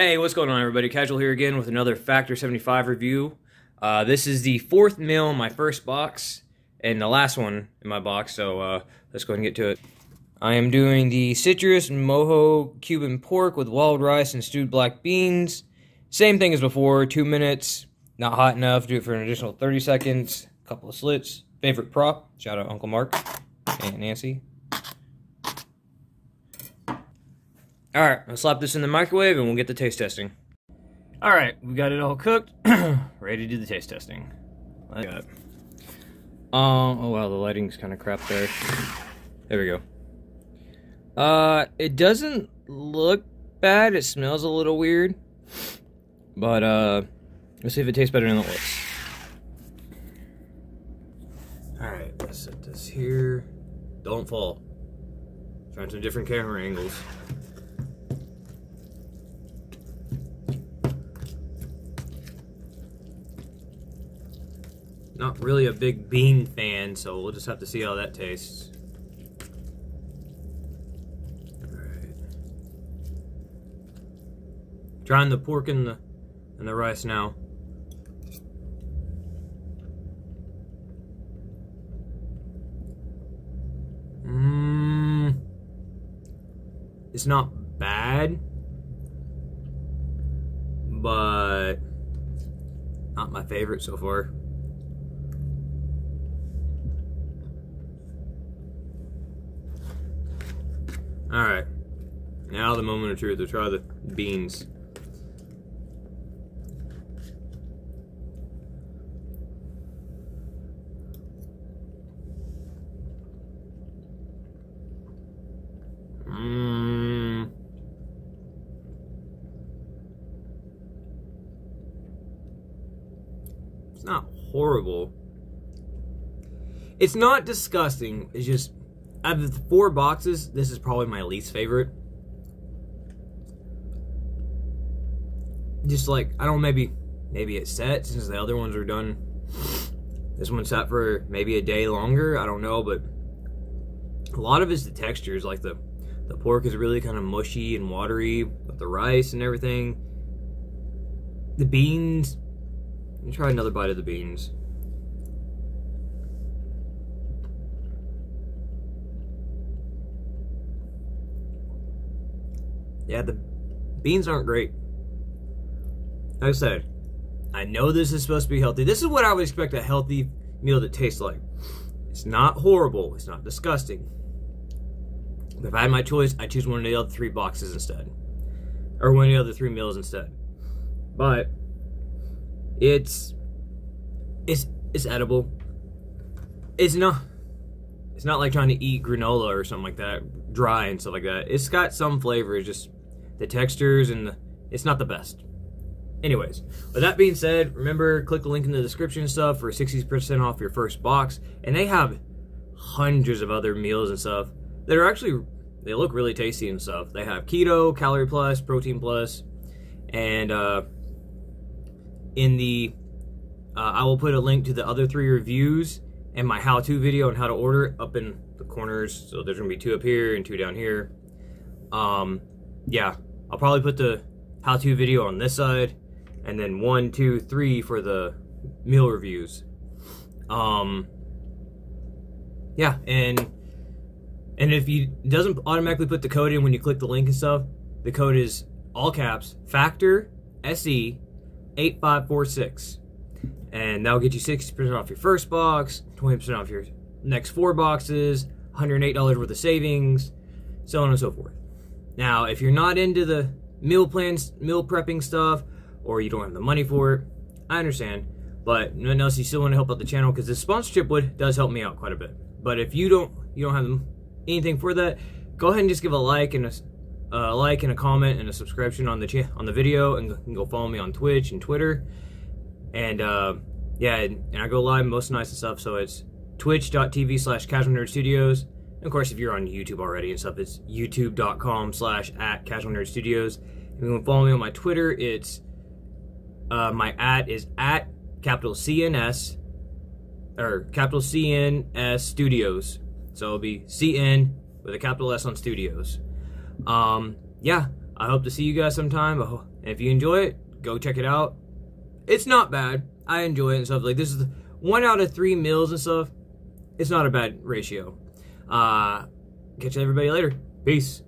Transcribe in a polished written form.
Hey, what's going on, everybody? Casual here again with another Factor 75 review. This is the fourth meal in my first box, and the last one in my box, so let's go ahead and get to it. I am doing the citrus and mojo Cuban pork with wild rice and stewed black beans. Same thing as before, 2 minutes, not hot enough, do it for an additional 30 seconds, a couple of slits. Favorite prop, shout out Uncle Mark and Nancy. Alright, I'll slap this in the microwave and we'll get the taste testing. Alright, we got it all cooked. Ready to do the taste testing. Let's go. Oh wow, the lighting's kind of crap there. There we go. It doesn't look bad. It smells a little weird. But, let's see if it tastes better than it looks. Alright, let's set this here. Don't fall. Trying some different camera angles. Not really a big bean fan, so we'll just have to see how that tastes. All right. Trying the pork and the rice now. It's not bad, but not my favorite so far. Alright, now the moment of truth. We'll try the beans. It's not horrible. It's not disgusting, it's just... Out of the four boxes, this is probably my least favorite. Just like, I don't know, maybe it set since the other ones are done. This one sat for maybe a day longer, I don't know, but a lot of it's the textures. Like the pork is really kind of mushy and watery with the rice and everything. The beans, let me try another bite of the beans. Yeah, the beans aren't great. Like I said, I know this is supposed to be healthy. This is what I would expect a healthy meal to taste like. It's not horrible. It's not disgusting. If I had my choice, I'd choose one of the other three boxes instead. Or one of the other three meals instead. But, it's edible. It's not like trying to eat granola or something like that, dry and stuff like that. It's got some flavor, it's just... the textures and it's not the best. Anyways, with that being said, remember, click the link in the description and stuff for 60% off your first box. And they have hundreds of other meals and stuff that are actually, they look really tasty and stuff. They have keto, calorie plus, protein plus, and I will put a link to the other three reviews and my how-to video on how to order up in the corners. So there's gonna be two up here and two down here. Yeah. I'll probably put the how-to video on this side, and then 1, 2, 3 for the meal reviews. Yeah, and if you doesn't automatically put the code in when you click the link and stuff, the code is all caps FACTORSE8546, and that'll get you 60% off your first box, 20% off your next four boxes, $108 worth of savings, so on and so forth. Now, if you're not into the meal plans, meal prepping stuff, or you don't have the money for it, I understand. But nothing else, you still want to help out the channel because the sponsorship does help me out quite a bit. But if you don't have anything for that, go ahead and just give a like and a comment and a subscription on the video, and go follow me on Twitch and Twitter. And yeah, and I go live most nights and stuff. So it's twitch.tv/CasualNerdStudios. Of course, if you're on YouTube already and stuff, it's youtube.com/@CasualNerdStudios. If you want to follow me on my Twitter, it's my @ is @CNS or CNS Studios. So it'll be CN with a capital S on Studios. Yeah, I hope to see you guys sometime. If you enjoy it, go check it out. It's not bad. I enjoy it and stuff. Like, this is 1 out of 3 meals and stuff. It's not a bad ratio. Catch everybody later. Peace.